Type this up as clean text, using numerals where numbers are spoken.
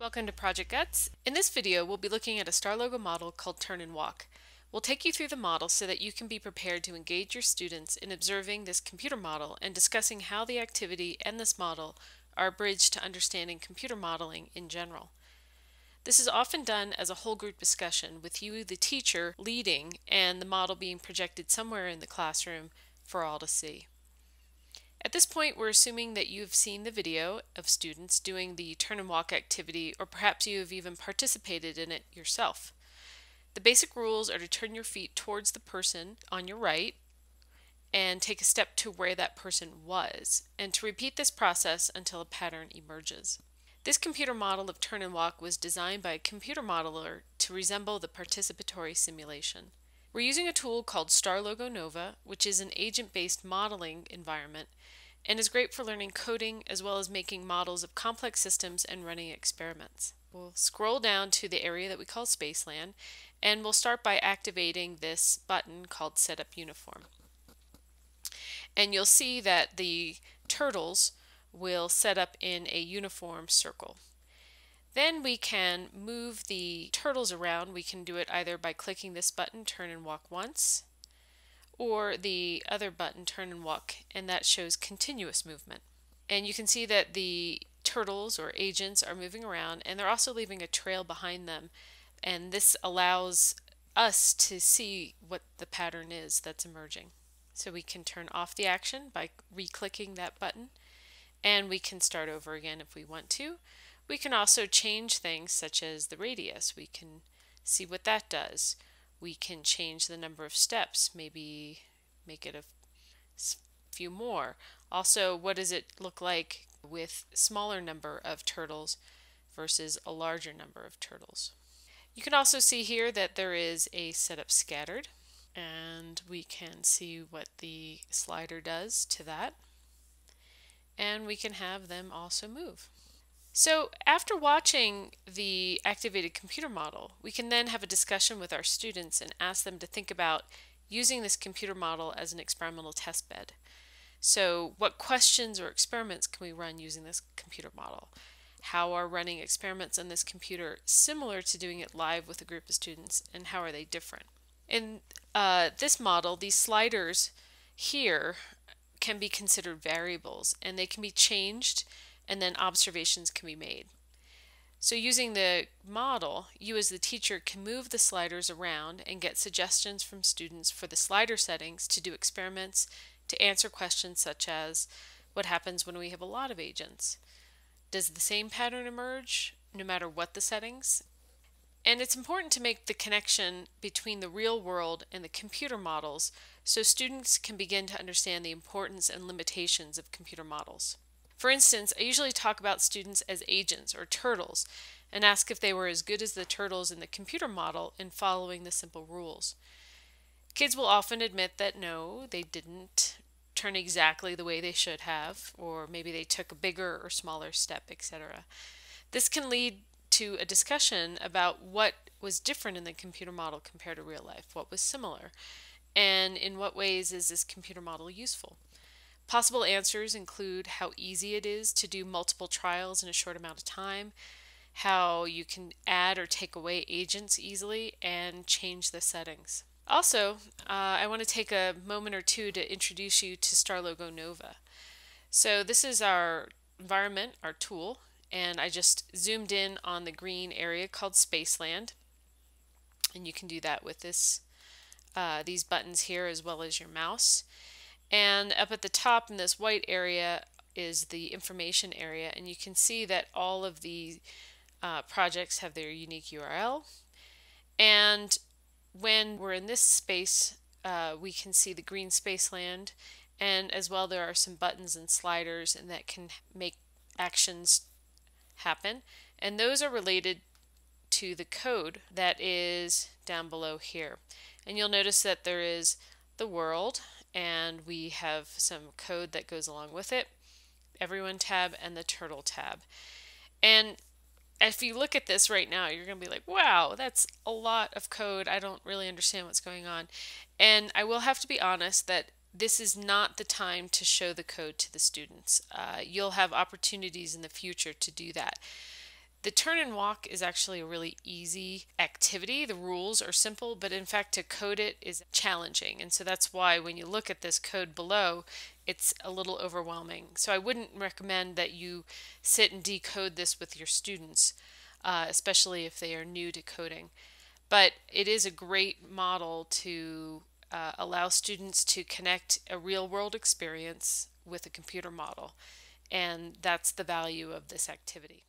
Welcome to Project Guts. In this video, we'll be looking at a StarLogo model called Turn and Walk. We'll take you through the model so that you can be prepared to engage your students in observing this computer model and discussing how the activity and this model are a bridge to understanding computer modeling in general. This is often done as a whole group discussion with you, the teacher, leading and the model being projected somewhere in the classroom for all to see. At this point, we're assuming that you've seen the video of students doing the turn and walk activity, or perhaps you have even participated in it yourself. The basic rules are to turn your feet towards the person on your right and take a step to where that person was, and to repeat this process until a pattern emerges. This computer model of turn and walk was designed by a computer modeler to resemble the participatory simulation. We're using a tool called StarLogo Nova, which is an agent-based modeling environment and is great for learning coding as well as making models of complex systems and running experiments. We'll scroll down to the area that we call Spaceland, and we'll start by activating this button called Set Up Uniform. And you'll see that the turtles will set up in a uniform circle. Then we can move the turtles around. We can do it either by clicking this button, Turn and Walk once, or the other button, Turn and Walk, and that shows continuous movement. And you can see that the turtles or agents are moving around, and they're also leaving a trail behind them, and this allows us to see what the pattern is that's emerging. So we can turn off the action by re-clicking that button, and we can start over again if we want to. We can also change things such as the radius. We can see what that does. We can change the number of steps, maybe make it a few more. Also, what does it look like with a smaller number of turtles versus a larger number of turtles? You can also see here that there is a setup scattered, and we can see what the slider does to that. And we can have them also move. So after watching the activated computer model, we can then have a discussion with our students and ask them to think about using this computer model as an experimental test bed. So what questions or experiments can we run using this computer model? How are running experiments on this computer similar to doing it live with a group of students, and how are they different? In this model, these sliders here can be considered variables, and they can be changed, and then observations can be made. So using the model, you as the teacher can move the sliders around and get suggestions from students for the slider settings to do experiments, to answer questions such as, what happens when we have a lot of agents? Does the same pattern emerge no matter what the settings? And it's important to make the connection between the real world and the computer models so students can begin to understand the importance and limitations of computer models. For instance, I usually talk about students as agents or turtles and ask if they were as good as the turtles in the computer model in following the simple rules. Kids will often admit that no, they didn't turn exactly the way they should have, or maybe they took a bigger or smaller step, etc. This can lead to a discussion about what was different in the computer model compared to real life, what was similar, and in what ways is this computer model useful. Possible answers include how easy it is to do multiple trials in a short amount of time, how you can add or take away agents easily, and change the settings. Also, I want to take a moment or two to introduce you to StarLogo Nova. So this is our environment, our tool, and I just zoomed in on the green area called Spaceland, and you can do that with this, these buttons here as well as your mouse. And up at the top in this white area is the information area, and you can see that all of the projects have their unique URL. And when we're in this space, we can see the green Spaceland, and as well there are some buttons and sliders, and that can make actions happen. And those are related to the code that is down below here. And you'll notice that there is the world, and we have some code that goes along with it, everyone tab and the turtle tab. And if you look at this right now, you're going to be like, wow, that's a lot of code. I don't really understand what's going on. And I will have to be honest that this is not the time to show the code to the students. You'll have opportunities in the future to do that. The turn and walk is actually a really easy activity. The rules are simple, but in fact to code it is challenging. And so that's why when you look at this code below, it's a little overwhelming. So I wouldn't recommend that you sit and decode this with your students, especially if they are new to coding. But it is a great model to allow students to connect a real-world experience with a computer model. And that's the value of this activity.